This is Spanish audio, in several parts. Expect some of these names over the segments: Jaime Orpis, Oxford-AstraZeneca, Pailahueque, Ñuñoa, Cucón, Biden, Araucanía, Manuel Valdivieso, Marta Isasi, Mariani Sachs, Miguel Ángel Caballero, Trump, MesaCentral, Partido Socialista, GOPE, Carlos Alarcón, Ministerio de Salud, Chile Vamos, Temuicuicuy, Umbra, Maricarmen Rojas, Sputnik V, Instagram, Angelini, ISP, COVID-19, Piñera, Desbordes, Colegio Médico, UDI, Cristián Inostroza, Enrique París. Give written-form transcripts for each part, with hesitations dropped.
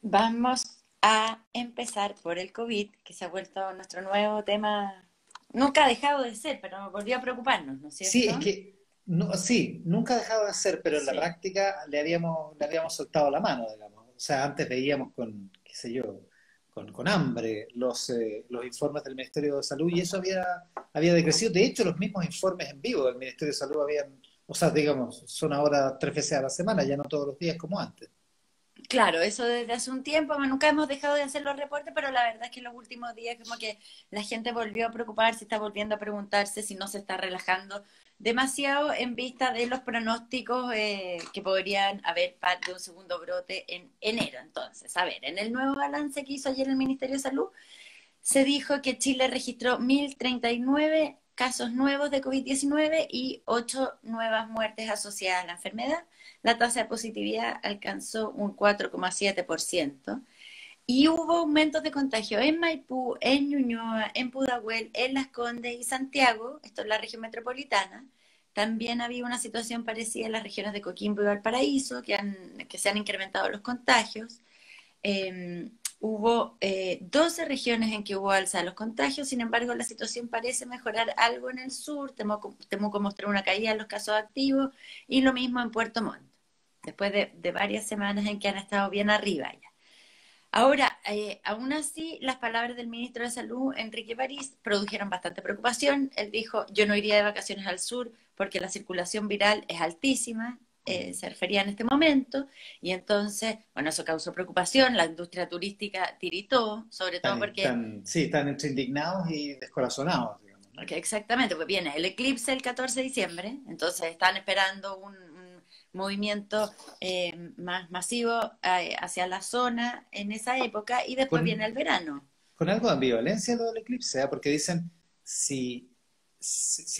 Vamos a empezar por el COVID, que se ha vuelto nuestro nuevo tema. Nunca ha dejado de ser, pero volvió a preocuparnos, ¿no es cierto? Sí, es que, no, sí, nunca ha dejado de ser, pero en la práctica le habíamos soltado la mano, digamos. O sea, antes veíamos con, qué sé yo, con hambre los informes del Ministerio de Salud, y eso había decrecido. De hecho, los mismos informes en vivo del Ministerio de Salud son ahora 3 veces a la semana, ya no todos los días como antes. Claro, eso desde hace un tiempo, nunca hemos dejado de hacer los reportes, pero la verdad es que en los últimos días como que la gente volvió a preocuparse, está volviendo a preguntarse si no se está relajando demasiado en vista de los pronósticos que podrían haber de un segundo brote en enero. Entonces, a ver, en el nuevo balance que hizo ayer el Ministerio de Salud, se dijo que Chile registró 1.039 casos nuevos de COVID-19 y 8 nuevas muertes asociadas a la enfermedad. La tasa de positividad alcanzó un 4,7%. Y hubo aumentos de contagio en Maipú, en Ñuñoa, en Pudahuel, en Las Condes y Santiago, esto es la región metropolitana. También había una situación parecida en las regiones de Coquimbo y Valparaíso, que se han incrementado los contagios. Hubo 12 regiones en que hubo alza de los contagios, sin embargo la situación parece mejorar algo en el sur. Temuco mostró una caída en los casos activos y lo mismo en Puerto Montt, después de varias semanas en que han estado bien arriba ya. Ahora, aún así, las palabras del ministro de Salud, Enrique París, produjeron bastante preocupación. Él dijo, yo no iría de vacaciones al sur porque la circulación viral es altísima, se refería en este momento, y entonces, bueno, eso causó preocupación, la industria turística tiritó, sobre todo porque... Están entre indignados y descorazonados, digamos, ¿no? Porque exactamente, pues viene el eclipse el 14 de diciembre, entonces están esperando un movimiento más masivo hacia la zona en esa época, y después viene el verano. Con algo de ambivalencia lo del eclipse, ¿eh? Porque dicen, si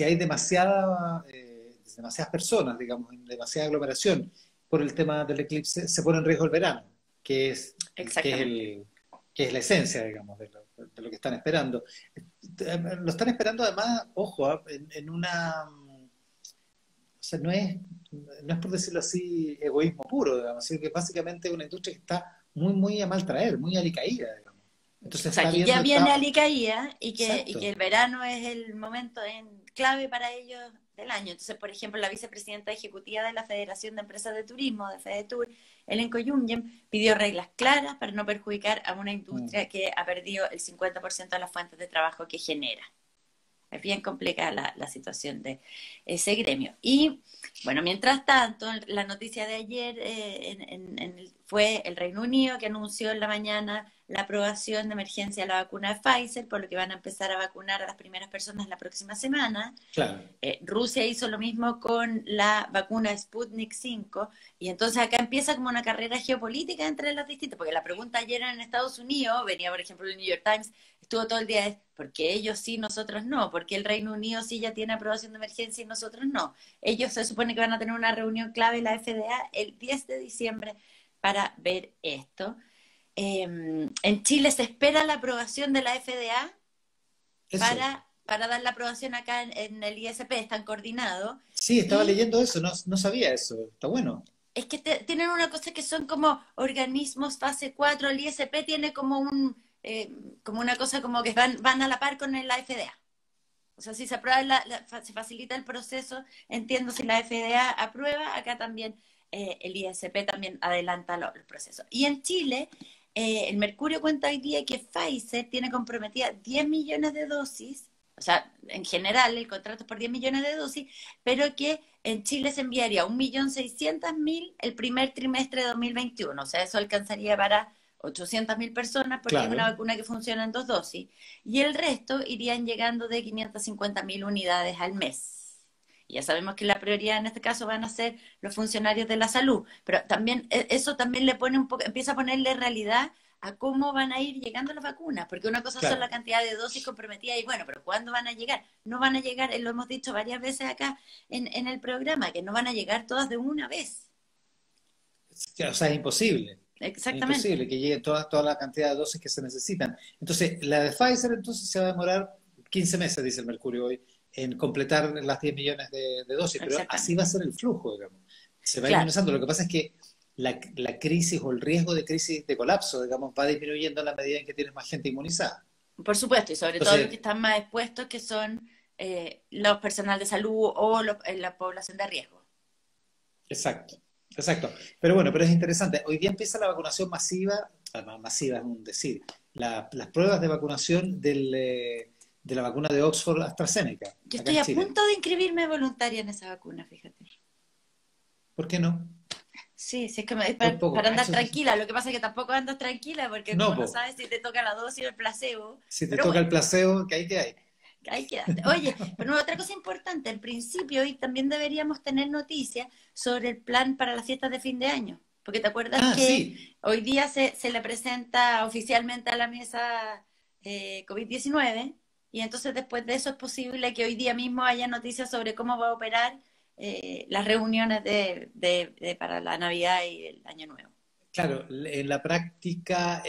hay demasiadas personas, digamos, demasiada aglomeración por el tema del eclipse, se pone en riesgo el verano, que es la esencia, digamos, de lo que están esperando. Lo están esperando además, ojo, en una... O sea, no es por decirlo así egoísmo puro, digamos, sino que básicamente es una industria que está muy, muy a mal traer, muy alicaída, digamos. Entonces, o sea, que ya viene alicaída y que el verano es el momento clave para ellos del año. Entonces, por ejemplo, la vicepresidenta ejecutiva de la Federación de Empresas de Turismo, de FEDETUR, Ellen Koyumjem, pidió reglas claras para no perjudicar a una industria que ha perdido el 50% de las fuentes de trabajo que genera. Es bien complicada la situación de ese gremio. Y, bueno, mientras tanto, la noticia de ayer fue el Reino Unido, que anunció en la mañana la aprobación de emergencia de la vacuna de Pfizer, por lo que van a empezar a vacunar a las primeras personas la próxima semana. Claro. Rusia hizo lo mismo con la vacuna Sputnik V, y entonces acá empieza como una carrera geopolítica entre las distintas, porque la pregunta ayer en Estados Unidos, venía por ejemplo el New York Times, estuvo todo el día, ¿por qué ellos sí, nosotros no? ¿Por qué el Reino Unido sí ya tiene aprobación de emergencia y nosotros no? Ellos se supone que van a tener una reunión clave, la FDA, el 10 de diciembre para ver esto. En Chile se espera la aprobación de la FDA para dar la aprobación acá en el ISP, están coordinados. Sí, estaba leyendo eso, no sabía eso, está bueno. Es que tienen una cosa que son como organismos fase 4, el ISP tiene como como una cosa como que van a la par con la FDA. O sea, si se aprueba, se facilita el proceso, entiendo, si la FDA aprueba, acá también el ISP también adelanta los procesos. Y en Chile... el Mercurio cuenta hoy día que Pfizer tiene comprometida 10 millones de dosis, o sea, en general el contrato es por 10 millones de dosis, pero que en Chile se enviaría 1.600.000 el primer trimestre de 2021, o sea, eso alcanzaría para 800.000 personas, porque claro, es una vacuna que funciona en 2 dosis, y el resto irían llegando de 550.000 unidades al mes. Ya sabemos que la prioridad en este caso van a ser los funcionarios de la salud, pero también eso también le pone un poco, empieza a ponerle realidad a cómo van a ir llegando las vacunas, porque una cosa son la cantidad de dosis comprometidas y bueno, pero ¿cuándo van a llegar? No van a llegar, lo hemos dicho varias veces acá en el programa, que no van a llegar todas de una vez. O sea, es imposible. Exactamente. Es imposible que lleguen toda la cantidad de dosis que se necesitan. Entonces, la de Pfizer entonces se va a demorar 15 meses, dice el Mercurio hoy, en completar las 10 millones de dosis, pero así va a ser el flujo, digamos. Se va a ir minimizando. Lo que pasa es que la crisis o el riesgo de crisis de colapso, digamos, va disminuyendo en la medida en que tienes más gente inmunizada. Por supuesto, y sobre todo los que están más expuestos, que son los personal de salud o la población de riesgo. Exacto, exacto. Pero bueno, pero es interesante. Hoy día empieza la vacunación masiva, masiva es un decir, las pruebas de vacunación de la vacuna de Oxford-AstraZeneca. Yo estoy a punto de inscribirme voluntaria en esa vacuna, fíjate. ¿Por qué no? Sí, sí, es que me, para andar tranquila, lo que pasa es que tampoco andas tranquila, porque no, no sabes si te toca la dosis o el placebo. Si te toca el placebo, que ahí hay que darte. Oye, pero otra cosa importante, al principio hoy también deberíamos tener noticias sobre el plan para las fiestas de fin de año, porque te acuerdas que hoy día se le presenta oficialmente a la mesa COVID-19, y entonces después de eso es posible que hoy día mismo haya noticias sobre cómo va a operar las reuniones para la Navidad y el Año Nuevo. Claro, en la práctica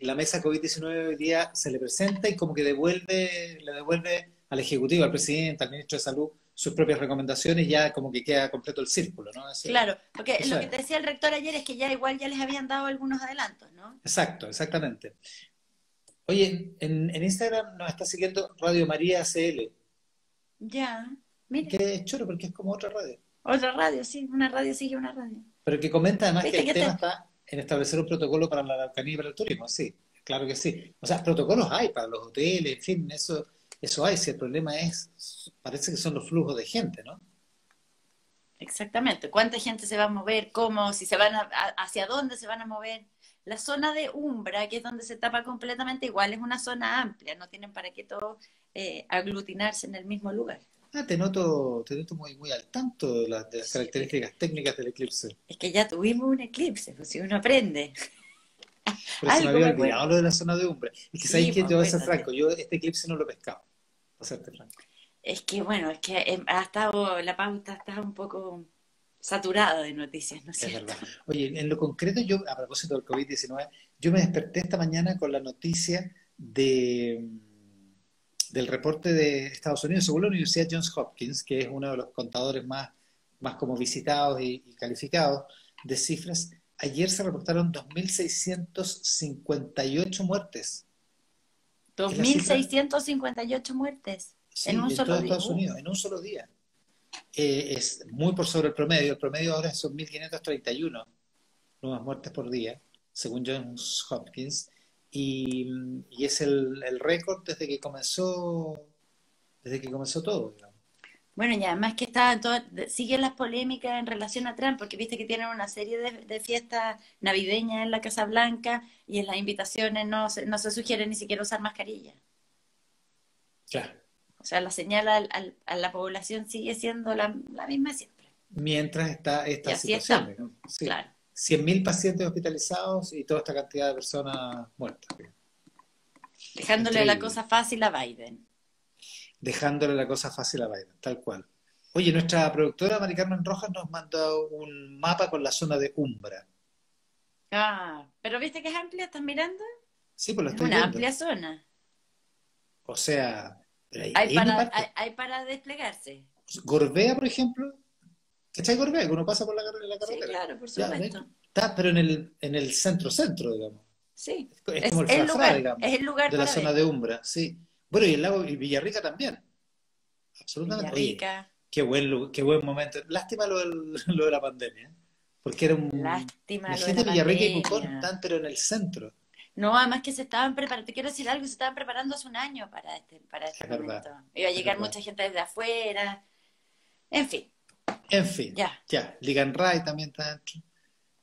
la mesa COVID-19 hoy día se le presenta y como que le devuelve al Ejecutivo, al Presidente, al Ministro de Salud, sus propias recomendaciones, y ya como que queda completo el círculo, ¿no? Eso, claro, porque lo que te decía el rector ayer es que ya igual ya les habían dado algunos adelantos, ¿no? Exacto, exactamente. Oye, en Instagram nos está siguiendo Radio María CL. Ya. Mira. Que es choro porque es como otra radio. Otra radio, sí, una radio sigue una radio. Pero que comenta además que el tema está en establecer un protocolo para la Araucanía y para el turismo, sí, claro que sí. O sea, protocolos hay para los hoteles, en fin, eso hay. Si el problema es, parece que son los flujos de gente, ¿no? Exactamente. ¿Cuánta gente se va a mover? ¿Cómo? Si se van ¿hacia dónde se van a mover? La zona de Umbra, que es donde se tapa completamente igual, es una zona amplia, no tienen para qué todos aglutinarse en el mismo lugar. Ah, te noto muy, muy al tanto de las características técnicas del eclipse. Es que ya tuvimos un eclipse, pues si uno aprende. Pero se me había olvidado lo de la zona de umbra. Es que sabéis que te voy a ser franco, yo este eclipse no lo pescaba, para serte franco. Es que bueno, es que ha estado, la pauta está un poco saturada de noticias, ¿no es cierto? Es verdad. Oye, en lo concreto yo, a propósito del COVID-19, yo me desperté esta mañana con la noticia del reporte de Estados Unidos, según la Universidad Johns Hopkins, que es uno de los contadores más como visitados y calificados de cifras. Ayer se reportaron 2.658 muertes. 2.658 muertes en un solo día. Estados Unidos, en un solo día. Es muy por sobre el promedio. El promedio ahora son 1.531 nuevas muertes por día, según Johns Hopkins. Y es el récord desde que comenzó todo, digamos. Bueno, y además que siguen las polémicas en relación a Trump, porque viste que tienen una serie de fiestas navideñas en la Casa Blanca y en las invitaciones no se sugiere ni siquiera usar mascarilla. Claro. O sea, la señal a la población sigue siendo la misma siempre. Mientras está esta situación, está, ¿no? Sí. Claro. 100.000 pacientes hospitalizados y toda esta cantidad de personas muertas. Dejándole la cosa fácil a Biden. Dejándole la cosa fácil a Biden, tal cual. Oye, nuestra productora Maricarmen Rojas nos mandó un mapa con la zona de Umbra. Ah, pero viste que es amplia, ¿estás mirando? Sí, pues lo estoy viendo. Es una amplia zona. O sea, hay para desplegarse. Gorbea, por ejemplo. ¿Cachai Corpesca? Que uno pasa por la carretera. Sí, claro, por supuesto. Está, pero en el centro, digamos. Sí. Es como el lugar, digamos. Es el lugar de la zona de Umbra, sí. Bueno, y el lago y Villarrica también. Absolutamente. Villarrica. Oye, qué buen momento. Lástima lo de la pandemia. Porque era un... Lástima la gente de Villarrica y Cucón están, pero en el centro. No, además que se estaban preparando, te quiero decir algo, se estaban preparando hace un año para este momento. Verdad. Iba a llegar mucha gente desde afuera. En fin. En fin, ya. Ligan Ray también está dentro.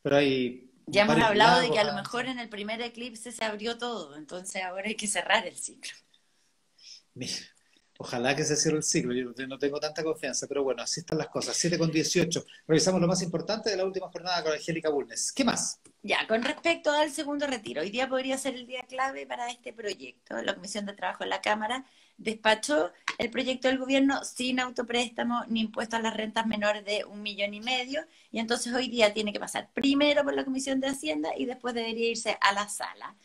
Pero hay. Ya hemos hablado de que a lo mejor en el primer eclipse se abrió todo, entonces ahora hay que cerrar el ciclo. Mira, ojalá que se cierre el ciclo, yo no tengo tanta confianza, pero bueno, así están las cosas. 7:18. Revisamos lo más importante de la última jornada con Angélica Bulnes. ¿Qué más? Ya, con respecto al segundo retiro, hoy día podría ser el día clave para este proyecto. La Comisión de Trabajo de la Cámara despachó el proyecto del gobierno sin autopréstamo ni impuesto a las rentas menores de 1,5 millones, y entonces hoy día tiene que pasar primero por la Comisión de Hacienda y después debería irse a la sala.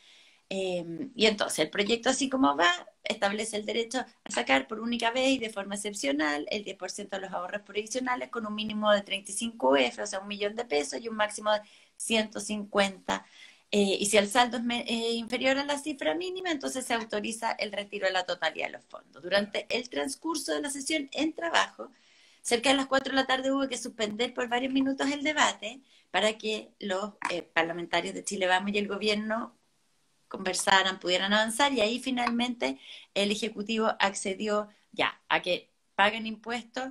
Y entonces el proyecto, así como va, establece el derecho a sacar por única vez y de forma excepcional el 10% de los ahorros provisionales con un mínimo de 35 UF, o sea, $1.000.000 y un máximo de 150. Y si el saldo es inferior a la cifra mínima, entonces se autoriza el retiro de la totalidad de los fondos. Durante el transcurso de la sesión en trabajo, cerca de las 4 de la tarde hubo que suspender por varios minutos el debate para que los parlamentarios de Chile Vamos y el gobierno conversaran, pudieran avanzar, y ahí finalmente el Ejecutivo accedió ya a que paguen impuestos.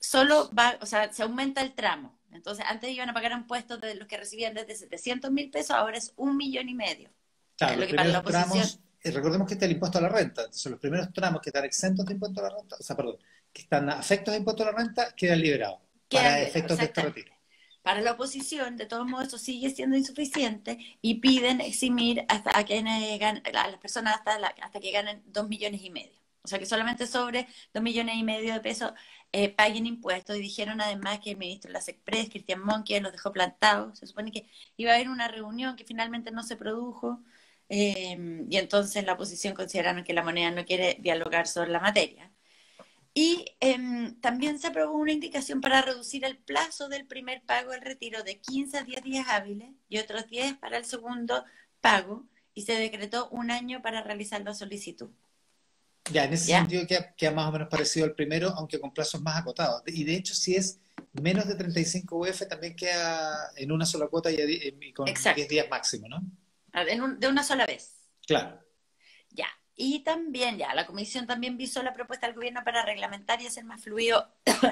Solo va, o sea, se aumenta el tramo. Entonces, antes iban a pagar impuestos de los que recibían desde $700.000, ahora es $1.5 millones. Claro, lo que para la oposición... tramos, recordemos que está el impuesto a la renta, entonces los primeros tramos que están exentos de impuesto a la renta, o sea, perdón, que están afectos de impuesto a la renta, quedan liberados para efectos de este retiro. Para la oposición, de todos modos, eso sigue siendo insuficiente y piden eximir hasta a quienes ganan, a las personas hasta que ganen $2.5 millones. O sea, que solamente sobre $2.5 millones de pesos paguen impuestos. Y dijeron además que el ministro de la SECPRES, Cristián Monckeberg, los dejó plantados. Se supone que iba a haber una reunión que finalmente no se produjo. Y entonces la oposición consideraron que la moneda no quiere dialogar sobre la materia. Y también se aprobó una indicación para reducir el plazo del primer pago del retiro de 15 a 10 días hábiles y otros 10 para el segundo pago, y se decretó un año para realizar la solicitud. Ya, en ese sentido queda más o menos parecido al primero, aunque con plazos más acotados. Y de hecho, si es menos de 35 UF, también queda en una sola cuota y con 10 días máximo, ¿no? De una sola vez. Claro. Ya. Y también, ya, la Comisión también visó la propuesta del gobierno para reglamentar y hacer más fluido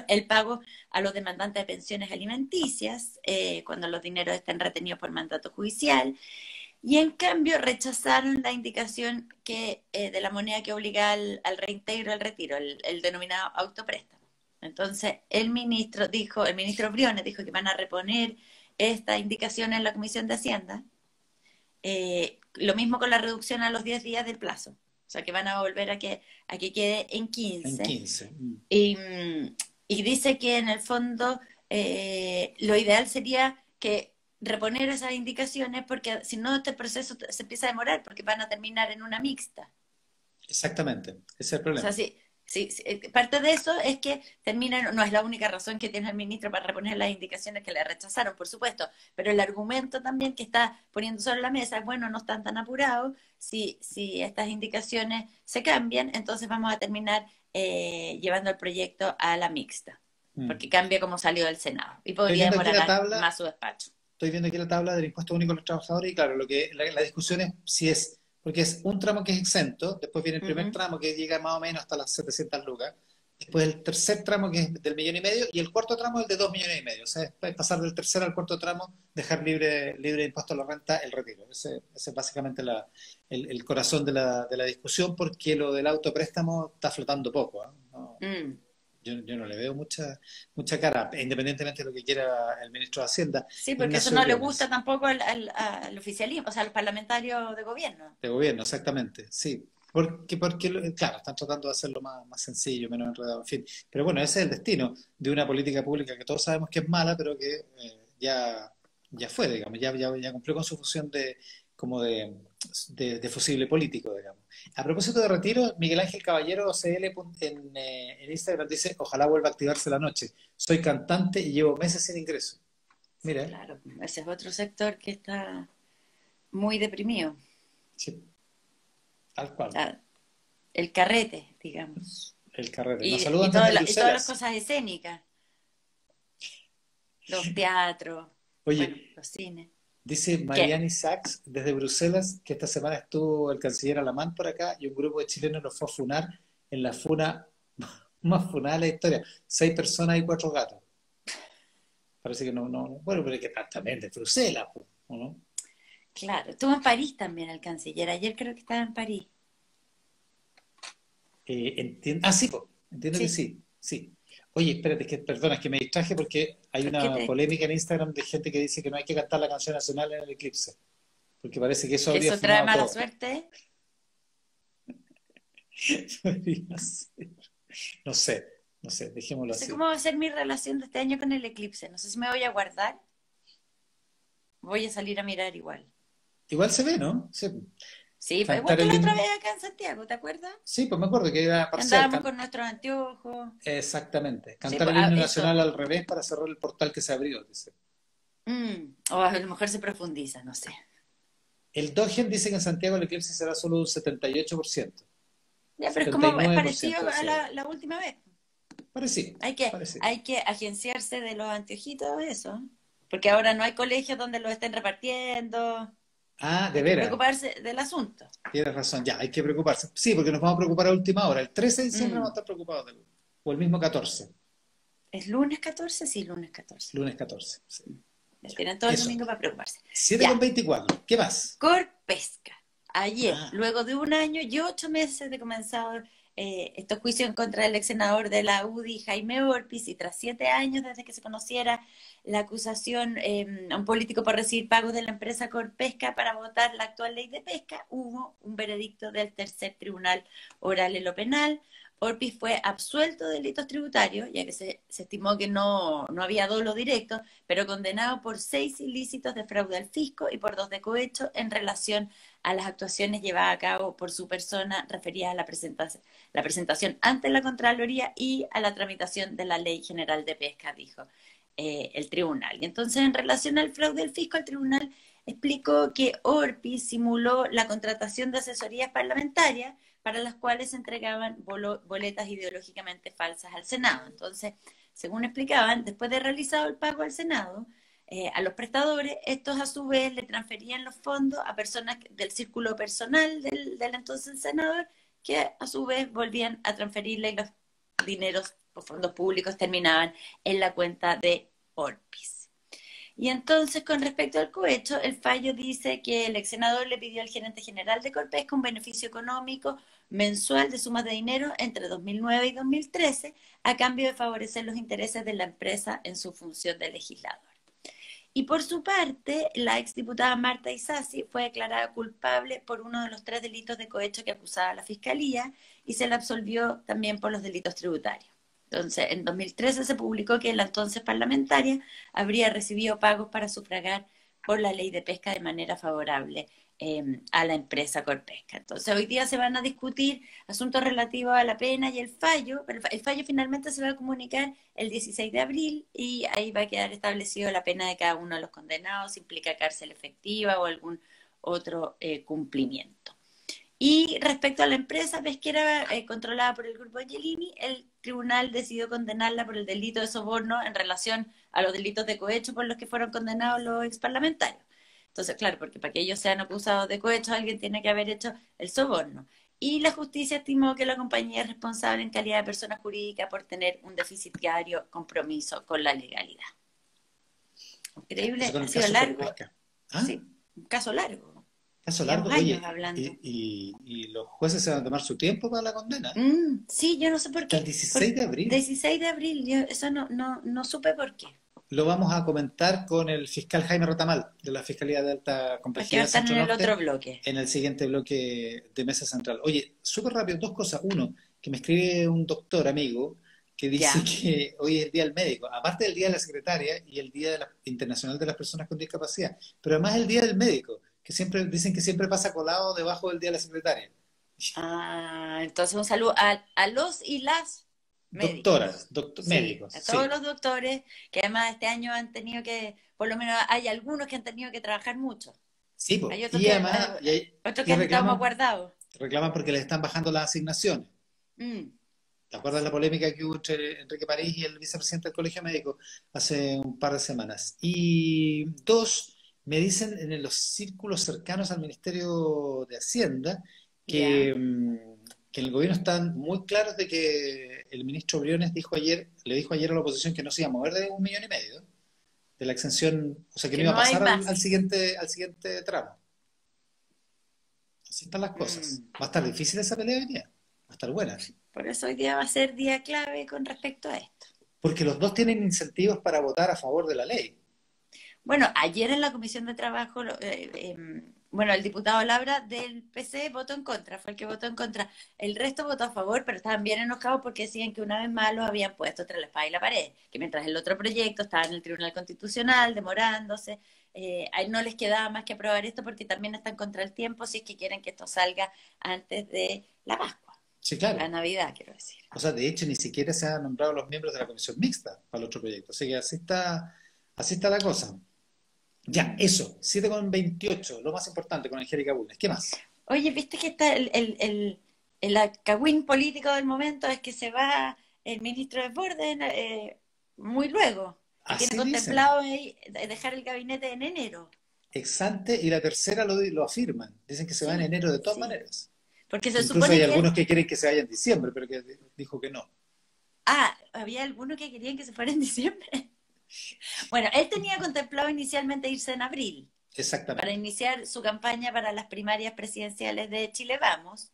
el pago a los demandantes de pensiones alimenticias cuando los dineros estén retenidos por mandato judicial. Y en cambio rechazaron la indicación que de la moneda que obliga al reintegro, al retiro, el denominado autopréstamo. Entonces el ministro Briones dijo que van a reponer esta indicación en la Comisión de Hacienda. Lo mismo con la reducción a los 10 días del plazo. O sea, que van a volver a que quede en 15. En 15. Y dice que en el fondo lo ideal sería que reponer esas indicaciones, porque si no este proceso se empieza a demorar, porque van a terminar en una mixta. Exactamente, ese es el problema. O sea, sí, parte de eso es que terminan, no es la única razón que tiene el ministro para reponer las indicaciones que le rechazaron, por supuesto, pero el argumento también que está poniendo sobre la mesa es, bueno, no están tan apurados. Si estas indicaciones se cambian, entonces vamos a terminar llevando el proyecto a la mixta, porque cambia como salió del Senado y podría demorar más su despacho. Estoy viendo aquí la tabla del impuesto único a los trabajadores y claro, lo que la discusión es si es, porque es un tramo que es exento, después viene el primer tramo que llega más o menos hasta las 700 lucas, después el tercer tramo que es del $1.5 millones y el cuarto tramo el de $2.5 millones. O sea, es pasar del tercer al cuarto tramo, dejar libre de impuesto a la renta el retiro. Ese es básicamente el corazón de la discusión, porque lo del autopréstamo está flotando poco, ¿eh? No, yo no le veo mucha cara, independientemente de lo que quiera el ministro de Hacienda. Sí, porque eso no le gusta tampoco al oficialismo, o sea, al parlamentario de gobierno. De gobierno, exactamente, sí. Porque claro, están tratando de hacerlo más sencillo, menos enredado, en fin. Pero bueno, ese es el destino de una política pública que todos sabemos que es mala, pero que ya fue, digamos, ya cumplió con su función de fusible político, digamos. A propósito de retiro, Miguel Ángel Caballero CL en Instagram dice: ojalá vuelva a activarse la noche, soy cantante y llevo meses sin ingreso. Mira. Sí, claro, ese es otro sector que está muy deprimido. Sí, tal cual. El carrete, digamos. El carrete. Nos saludan y todas las cosas escénicas. Los teatros, bueno, los cines. Dice Mariani Sachs desde Bruselas que esta semana estuvo el canciller Alamán por acá y un grupo de chilenos los fue a funar en la funa más funada de la historia. 6 personas y 4 gatos. Parece que no. Bueno, pero es que también de Bruselas, ¿o no? Claro, estuvo en París también el canciller. Ayer creo que estaba en París. Entiendo que sí. Oye, espérate, perdona, es que me distraje porque hay una polémica en Instagram de gente que dice que no hay que cantar la canción nacional en el eclipse, porque parece que eso habría funado todo. ¿Eso trae mala suerte? No sé, dejémoslo así. No sé cómo va a ser mi relación de este año con el eclipse, no sé si me voy a guardar, voy a salir a mirar igual. Igual se ve, ¿no? Sí, fue igual que la otra vez acá en Santiago, ¿te acuerdas? Sí, pues me acuerdo que iba a pasar. Andábamos con nuestros anteojos. Exactamente. Cantar el himno nacional al revés para cerrar el portal que se abrió, dice. O a lo mejor se profundiza, no sé. El Dogen dice que en Santiago el eclipse será solo un 78%. Ya, pero es como parecido a la última vez. Parecido. Hay que agenciarse de los anteojitos, eso. Porque ahora no hay colegios donde los estén repartiendo. Ah, de veras. Hay que preocuparse del asunto. Tienes razón, ya, hay que preocuparse. Sí, porque nos vamos a preocupar a última hora. El 13 de diciembre vamos a estar preocupados. O el mismo 14. ¿Es lunes 14? Sí, lunes 14. Lunes 14, sí. Tienen todo el domingo para preocuparse. 7:24. ¿Qué más? Corpesca. Ayer, luego de 1 año y 8 meses de comenzado estos juicios en contra del ex senador de la UDI, Jaime Orpis, y tras 7 años desde que se conociera la acusación a un político por recibir pagos de la empresa Corpesca para votar la actual ley de pesca, hubo un veredicto del tercer tribunal oral en lo penal. Orpis fue absuelto de delitos tributarios, ya que se estimó que no había dolo directo, pero condenado por 6 ilícitos de fraude al fisco y por 2 de cohecho en relación a las actuaciones llevadas a cabo por su persona referidas a la presentación ante la Contraloría y a la tramitación de la Ley General de Pesca, dijo el tribunal. Y entonces, en relación al fraude al fisco, el tribunal explicó que Orpis simuló la contratación de asesorías parlamentarias para las cuales se entregaban boletas ideológicamente falsas al Senado. Entonces, según explicaban, después de realizado el pago al Senado, a los prestadores, estos a su vez le transferían los fondos a personas del círculo personal del entonces senador, que a su vez volvían a transferirle y los dineros, los fondos públicos, terminaban en la cuenta de Orpis. Y entonces, con respecto al cohecho, el fallo dice que el ex senador le pidió al gerente general de Corpesca un beneficio económico mensual de sumas de dinero entre 2009 y 2013 a cambio de favorecer los intereses de la empresa en su función de legislador. Y por su parte, la exdiputada Marta Isasi fue declarada culpable por uno de los 3 delitos de cohecho que acusaba la Fiscalía y se la absolvió también por los delitos tributarios. Entonces, en 2013 se publicó que la entonces parlamentaria habría recibido pagos para sufragar por la ley de pesca de manera favorable a la empresa Corpesca. Entonces, hoy día se van a discutir asuntos relativos a la pena y el fallo, pero el fallo finalmente se va a comunicar el 16 de abril y ahí va a quedar establecido la pena de cada uno de los condenados, si implica cárcel efectiva o algún otro cumplimiento. Y respecto a la empresa pesquera controlada por el grupo Angelini, el tribunal decidió condenarla por el delito de soborno en relación a los delitos de cohecho por los que fueron condenados los exparlamentarios. Entonces, claro, porque para que ellos sean acusados de cohecho, alguien tiene que haber hecho el soborno. Y la justicia estimó que la compañía es responsable en calidad de persona jurídica por tener un deficitario compromiso con la legalidad. Increíble, ha sido largo. Sí, un caso largo. Caso largo, oye, y los jueces se van a tomar su tiempo para la condena. Sí, yo no sé por qué. El 16 de abril. 16 de abril, yo eso no supe por qué. Lo vamos a comentar con el fiscal Jaime Rotamal, de la Fiscalía de Alta Complejidad. Aquí va a estar en el otro bloque. En el siguiente bloque de Mesa Central. Oye, súper rápido, 2 cosas. Uno, que me escribe un doctor amigo que dice que hoy es el Día del Médico, aparte del Día de la Secretaria y el Día Internacional de las Personas con Discapacidad, pero además el Día del Médico, que siempre dicen que siempre pasa colado debajo del Día de la Secretaria. Ah, entonces un saludo a los y las médicos. Médicos. A todos los doctores, que además este año han tenido que, por lo menos hay algunos que han tenido que trabajar mucho. Sí, pues. Hay otros que han estado más guardados. Reclaman porque les están bajando las asignaciones. ¿Te acuerdas la polémica que hubo entre Enrique París y el vicepresidente del Colegio Médico hace un par de semanas? Y 2... me dicen en los círculos cercanos al Ministerio de Hacienda que en el gobierno están muy claros de que el ministro Briones le dijo ayer a la oposición que no se iba a mover de 1,5 millones de la exención, o sea que no iba a pasar al siguiente tramo. Así están las cosas. Va a estar difícil esa pelea hoy día, va a estar buena. Por eso hoy día va a ser día clave con respecto a esto. Porque los dos tienen incentivos para votar a favor de la ley. Bueno, ayer en la Comisión de Trabajo, bueno, el diputado Labra del PC votó en contra, fue el que votó en contra. El resto votó a favor, pero estaban bien enojados porque decían que una vez más los habían puesto tras la espada y la pared, que mientras el otro proyecto estaba en el Tribunal Constitucional demorándose, ahí no les quedaba más que aprobar esto porque también están contra el tiempo si es que quieren que esto salga antes de la Pascua. Sí, claro. La Navidad, quiero decir. O sea, de hecho, ni siquiera se han nombrado los miembros de la comisión mixta para el otro proyecto. Así que así está la cosa. Ya, eso. 7,28. Lo más importante con Angélica Bulnes. ¿Qué más? Oye, viste que está el alcahuín político del momento es que se va el ministro de Borden muy luego. Tiene contemplado dejar el gabinete en enero. Exante, y la tercera lo afirman. Dicen que se va en enero de todas maneras. Porque se incluso supone hay algunos que quieren que se vaya en diciembre, pero que dijo que no. Ah, había algunos que querían que se fuera en diciembre. Bueno, él tenía contemplado inicialmente irse en abril. Exactamente. Para iniciar su campaña para las primarias presidenciales de Chile Vamos.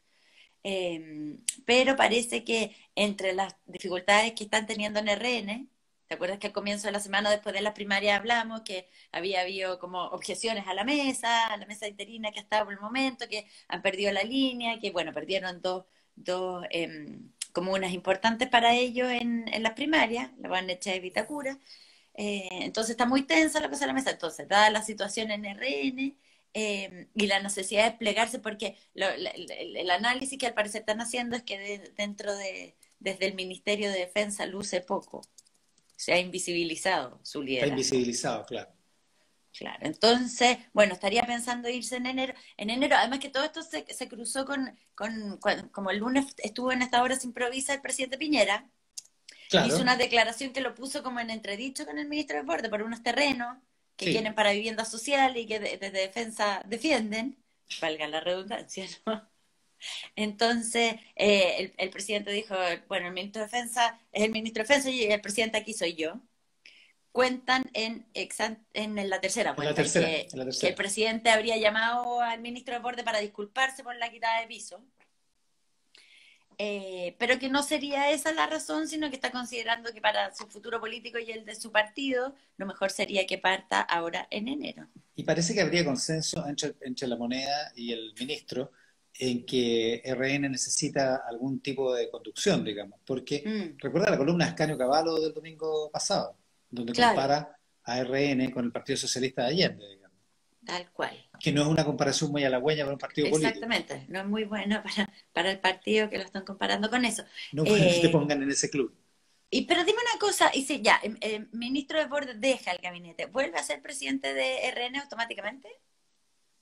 Pero parece que entre las dificultades que están teniendo en RN, ¿te acuerdas que al comienzo de la semana después de las primarias hablamos que había habido como objeciones a la mesa interina que estaba por el momento, que han perdido la línea, que bueno, perdieron dos comunas importantes para ellos en las primarias, la Barnechea y Vitacura? Entonces está muy tensa la cosa de la mesa. Entonces, dada la situación en RN y la necesidad de desplegarse, porque el análisis que al parecer están haciendo es que desde el Ministerio de Defensa luce poco. Se ha invisibilizado su liderazgo. Está invisibilizado, claro. Claro, entonces, bueno, estaría pensando irse en enero. En enero, además que todo esto se cruzó con como el lunes estuvo en Esta Hora Se Improvisa el presidente Piñera. Claro. Hizo una declaración que lo puso como en entredicho con el ministro de Deportes por unos terrenos que quieren para vivienda social y que desde defensa defienden, valga la redundancia, ¿no? Entonces, el presidente dijo, bueno, el ministro de Defensa es el ministro de Defensa y el presidente aquí soy yo. Cuentan en la tercera cuenta que el presidente habría llamado al ministro de Deportes para disculparse por la quitada de piso. Pero que no sería esa la razón, sino que está considerando que para su futuro político y el de su partido, lo mejor sería que parta ahora en enero. Y parece que habría consenso entre La Moneda y el ministro en que RN necesita algún tipo de conducción, digamos, porque recuerda la columna Ascanio Cavallo del domingo pasado, donde compara a RN con el Partido Socialista de Allende, digamos. Tal cual. Que no es una comparación muy halagüeña para un partido político. Exactamente, no es muy bueno para el partido que lo están comparando con eso. No que te pongan en ese club. Pero dime una cosa, dice ya, el ministro de Bordes deja el gabinete, ¿vuelve a ser presidente de RN automáticamente?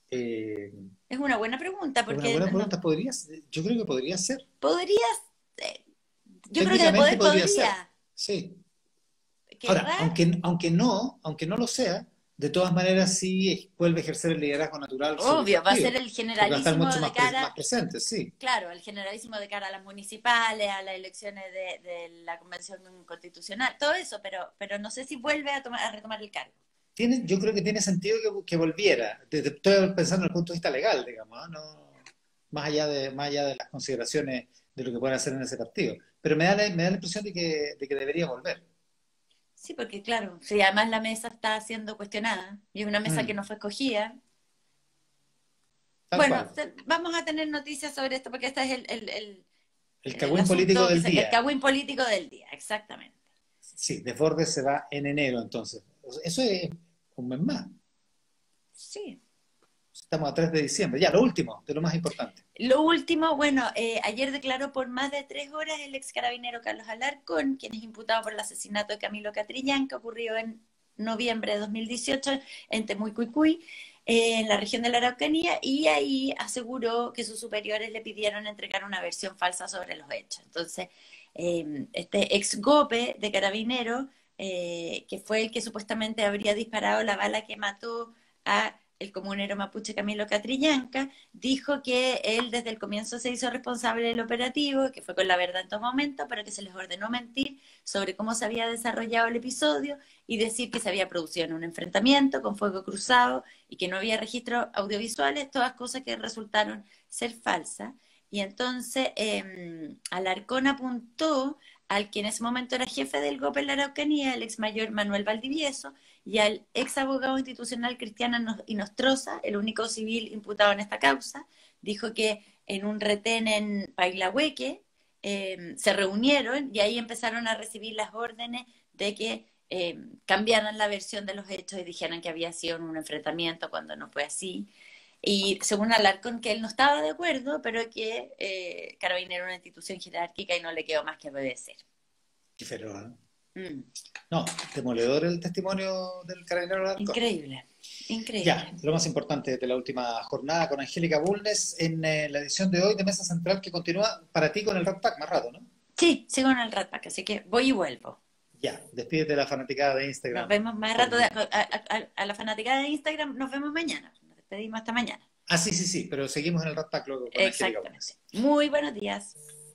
Es una buena pregunta. Porque una buena pregunta, yo creo que podría ser. Podrías, yo creo que podría ser. Sí. Ahora, aunque no lo sea, de todas maneras sí vuelve a ejercer el liderazgo natural. Obvio, va a ser el generalísimo de cara. Más presente, sí. Claro, el generalísimo de cara a las municipales, a las elecciones de la Convención Constitucional, todo eso, pero no sé si vuelve a retomar el cargo. Yo creo que tiene sentido que volviera. Estoy pensando desde el punto de vista legal, digamos, ¿no? Más allá de las consideraciones de lo que pueden hacer en ese partido. Pero me da la impresión de que debería volver. Sí, porque claro, sí, además la mesa está siendo cuestionada y es una mesa que no fue escogida. Bueno, vamos a tener noticias sobre esto porque este es el cagüín político del día. El cagüín político del día, exactamente. Sí, Desbordes se va en enero entonces. Eso es un mes más. Sí. Estamos a 3 de diciembre. Ya, lo último, de lo más importante. Lo último, bueno, ayer declaró por más de 3 horas el ex carabinero Carlos Alarcón, quien es imputado por el asesinato de Camilo Catrillanca, ocurrido en noviembre de 2018 en Temuicuicuy, en la región de la Araucanía, y ahí aseguró que sus superiores le pidieron entregar una versión falsa sobre los hechos. Entonces, este ex GOPE de carabinero, que fue el que supuestamente habría disparado la bala que mató a el comunero mapuche Camilo Catrillanca, dijo que él desde el comienzo se hizo responsable del operativo, que fue con la verdad en todo momento, pero que se les ordenó mentir sobre cómo se había desarrollado el episodio y decir que se había producido en un enfrentamiento con fuego cruzado y que no había registros audiovisuales, todas cosas que resultaron ser falsas. Y entonces Alarcón apuntó al que en ese momento era jefe del GOPE en la Araucanía, el ex mayor Manuel Valdivieso, y al ex abogado institucional Cristián Inostroza, el único civil imputado en esta causa, dijo que en un retén en Pailahueque se reunieron y ahí empezaron a recibir las órdenes de que cambiaran la versión de los hechos y dijeran que había sido un enfrentamiento cuando no fue así. Y según Alarcón, que él no estaba de acuerdo, pero que Carabinero era una institución jerárquica y no le quedó más que obedecer. Qué feroz, ¿eh? No, demoledor el testimonio del Carabinero Alarcón. Increíble, increíble. Ya, lo más importante de la última jornada con Angélica Bulnes en la edición de hoy de Mesa Central, que continúa para ti con el Rat Pack más rato, ¿no? Sí, sigo en el Rat Pack, así que voy y vuelvo. Ya, despídete de la fanaticada de Instagram. Nos vemos más rato. A la fanaticada de Instagram nos vemos mañana. Nos despedimos hasta mañana. Ah, sí, pero seguimos en el Rat Pack luego. Exactamente. Muy buenos días.